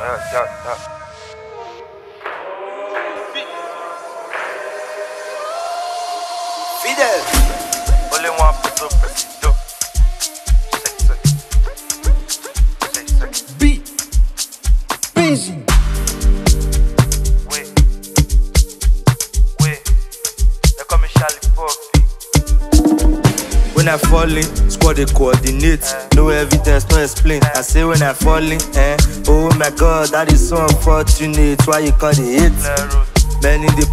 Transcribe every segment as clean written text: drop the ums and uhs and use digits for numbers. Fidèle, only one put up do. Beat, busy. Oui, they're coming Charlie Poppy. When I fall in, squad they coordinate. No evidence, no explain. I say when I fall in, eh? Oh my God, that is so unfortunate. Why you call it hit? Many the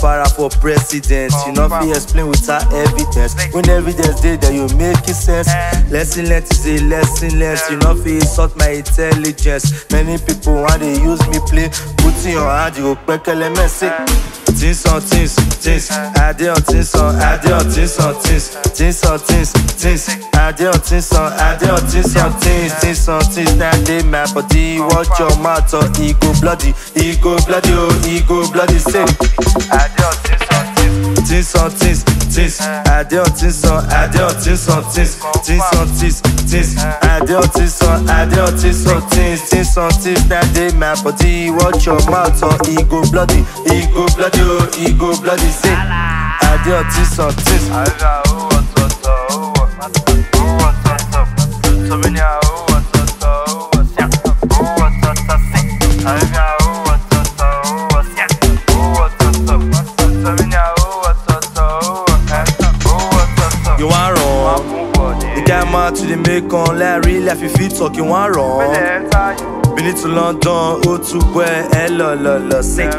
para for president. You not be explain without evidence. When evidence dey, then you make it sense. Lesson learned is a lesson learned. You not be insult my intelligence. Many people want they use me play. Put in your hand, you go pekele message. Things on things, things. I dey on things on, I dey on things on things. Things on things, things. I dey on things on, I dey on things on things. Things on things, now dey my body. Watch your mouth or it go bloody, it go bloody, oh it go. Bloody sick. I do things on things, things. I do things on, I do things on things. Things on things, things. I do things on, I do things on things. Things on things, that day my body. Watch your mouth or it go bloody, it go bloody, oh it go bloody sick. I do things on things. I got who wants so many are who wants who wants sick. You want wrong? The guy mad to the make on like real life if he talking one wrong. Been it to London, oh to where, eh la la la sick.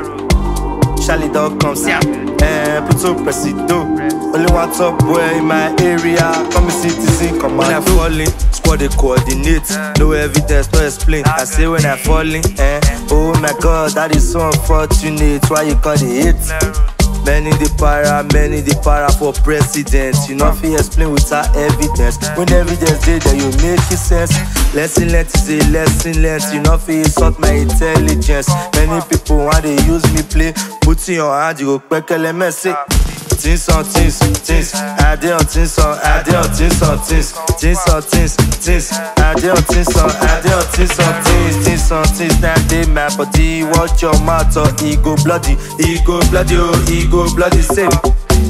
Charlie dog comes, yeah. Eh, put up presido. Only one top boy in my area. Come and see TC, come on. When I fall in, squad they coordinate. No evidence, no explain. I say when I fall in, eh. Oh my God, that is so unfortunate. Why you call it hit? Many the para for president. You not feel explain without evidence. When evidence dey, then you make it sense. Lesson learned is a lesson learned. You not feel insult my intelligence. Many people want they use me play. Put in your hand, you go pekele message. Things on things, things. I dey on things on, I dey on things on things. Things on things, things. I dey on things on, I dey on things on things. Things on things, that day my body. Watch your mouth or it go bloody, it go bloody, oh it go bloody sick.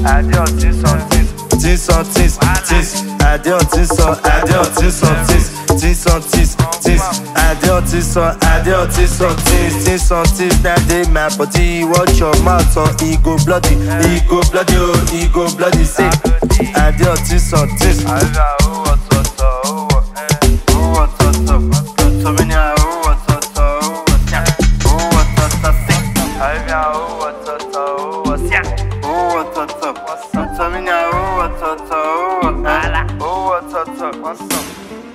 I dey on things on things. Things on things, things. I dey on things on, I dey on things on things. Things on things, things. I dey on things on, I dey on things on things. Things on things, that day my body. Watch your mouth on it go bloody, oh it go bloody sick. I dey on things on things. What's up?